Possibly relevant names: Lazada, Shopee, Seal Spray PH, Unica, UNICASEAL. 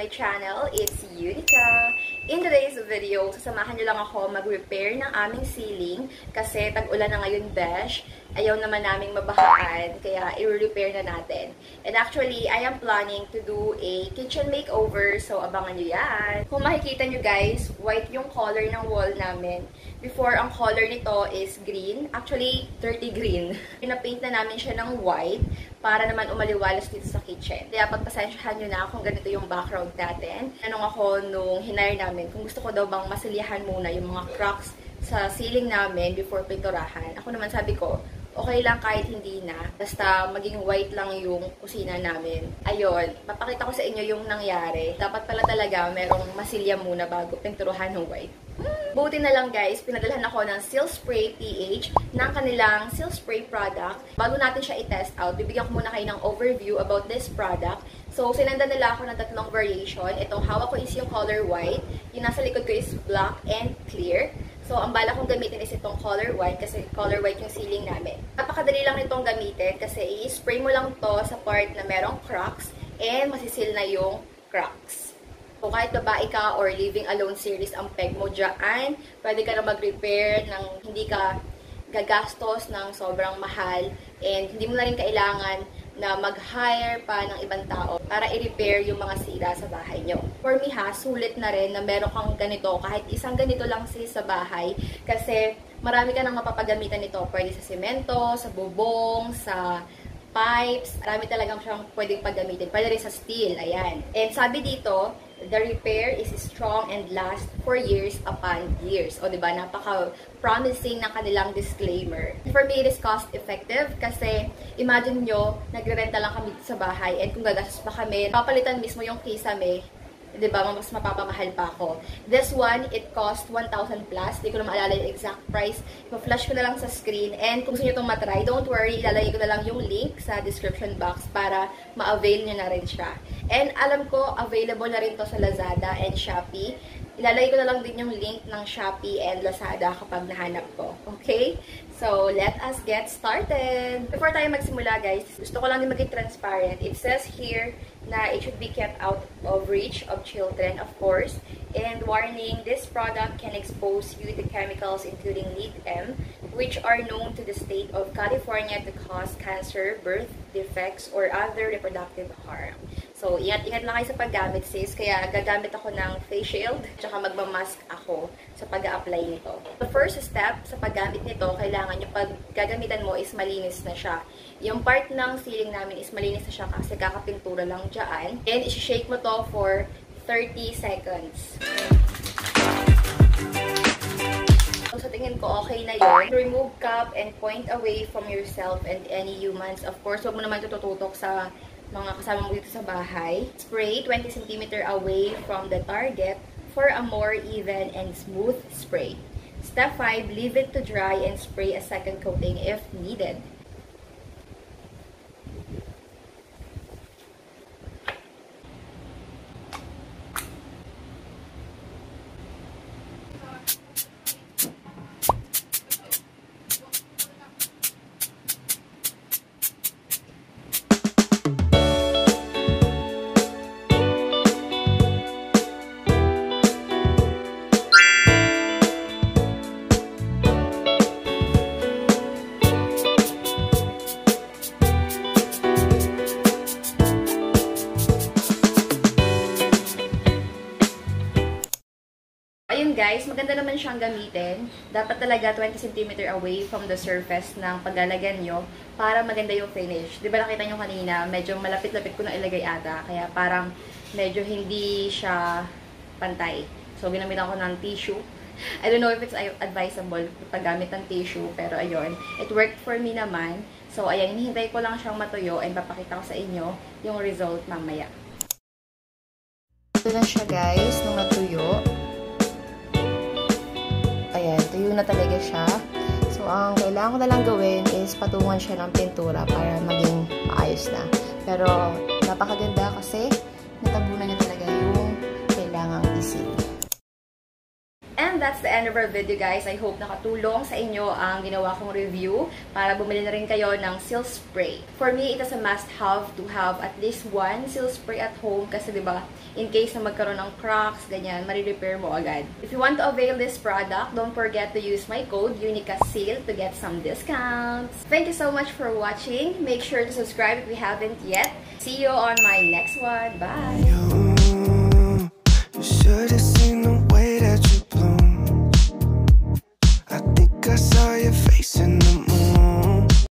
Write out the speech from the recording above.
my channel. It's Unica. In today's video, sasamahan niyo lang ako mag-repair ng aming ceiling kasi tag-ulan na ngayon, besh. Ayaw naman naming mabahaan, kaya i-repair na natin. And actually, I am planning to do a kitchen makeover, so abangan niyo yan. Kung makikita niyo guys, white yung color ng wall namin. Before, ang color nito is green. Actually, dirty green. Pinapaint na namin siya ng white para naman umaliwalas dito sa kitchen. Kaya pagpasensyahan niyo na kung ganito yung background natin. Tanong ako nung hinire namin kung gusto ko daw bang masilihan muna yung mga cracks sa ceiling namin before pinturahan. Ako naman sabi ko, okay lang kahit hindi na. Basta maging white lang yung kusina namin. Ayun, papakita ko sa inyo yung nangyari. Dapat pala talaga merong masilya muna bago pinturuhan ng white. Buti na lang guys, pinadalhan ako ng Seal Spray PH ng kanilang Seal Spray product. Bago natin siya i-test out, bibigyan ko muna kayo ng overview about this product. So, sinanda nila ako ng tatlong variation. Itong hawak ko is yung color white. Yung nasa likod ko is black and clear. So, ang bala kong gamitin is itong color white kasi color white yung ceiling namin. Napakadali lang nitong gamitin kasi i-spray mo lang to sa part na merong cracks and masisil na yung cracks. So, kahit babae ka or living alone series ang peg mo dyan, pwede ka na mag-repair ng hindi ka gagastos ng sobrang mahal and hindi mo na rin kailangan na mag-hire pa ng ibang tao para i-repair yung mga sira sa bahay nyo. For me ha, sulit na rin na meron kang ganito, kahit isang ganito lang sis sa bahay, kasi marami ka nang mapapagamitan nito. Pwede sa semento, sa bubong, sa pipes, marami talagang siyang pwedeng paggamitin. Pwede rin sa steel, ayan. And sabi dito, the repair is strong and lasts for years upon years. O diba, napaka-promising ng kanilang disclaimer. For me, it is cost-effective kasi imagine nyo, nagre-renta lang kami sa bahay and kung gagastos pa kami, papalitan mismo yung kisame. Diba, mas mapapamahal pa ako. This one, it cost 1,000 plus. Hindi ko na maalala yung exact price. Ipa-flash ko na lang sa screen. And kung gusto nyo itong matry, don't worry, ilalagay ko na lang yung link sa description box para ma-avail nyo na rin siya. And alam ko, available na rin to sa Lazada and Shopee. Ilalagay ko na lang din yung link ng Shopee and Lazada kapag nahanap ko. Okay? So, let us get started! Before tayo magsimula guys, gusto ko lang din maging transparent. It says here na it should be kept out of reach of children, of course. And warning, this product can expose you to chemicals including lead-M, which are known to the state of California to cause cancer, birth defects, or other reproductive harm. So, ingat-ingat lang kayo sa paggamit sis, kaya gagamit ako ng face shield, tsaka magmamask ako sa pag-a-apply nito. The first step sa paggamit nito, kailangan yung paggagamitan mo is malinis na siya. Yung part ng ceiling namin is malinis na siya kasi kakapintura lang dyan. And isi-shake mo to for 30 seconds. So, sa tingin ko, okay na yun. Remove cup and point away from yourself and any humans. Of course, huwag mo naman ito tututok sa mga kasama mo dito sa bahay. Spray 20 cm away from the target for a more even and smooth spray. Step 5, leave it to dry and spray a second coating if needed. Guys, maganda naman siyang gamitin. Dapat talaga 20 cm away from the surface ng paglalagyan nyo para maganda yung finish. Diba nakita nyo kanina, medyo malapit-lapit ko na ilagay ata. Kaya parang medyo hindi siya pantay. So, ginamitan ko ng tissue. I don't know if it's advisable paggamit ng tissue, pero ayun. It worked for me naman. So, ayan, hinihintay ko lang siyang matuyo and papakita ko sa inyo yung result mamaya. Ito na siya guys, nung natuyo. Ayan, tuyo na talaga siya. So, ang kailangan ko na lang gawin is patungan siya ng pintura para maging maayos na. Pero, napakaganda kasi natabunan niya talaga yung kailangang isil. And that's the end of our video, guys. I hope nakatulong sa inyo ang ginawa kong review para bumili na rin kayo ng seal spray. For me, it is a must-have to have at least one seal spray at home kasi diba, in case na magkaroon ng cracks, ganyan, marirepair mo agad. If you want to avail this product, don't forget to use my code UNICASEAL to get some discounts. Thank you so much for watching. Make sure to subscribe if you haven't yet. See you on my next one. Bye!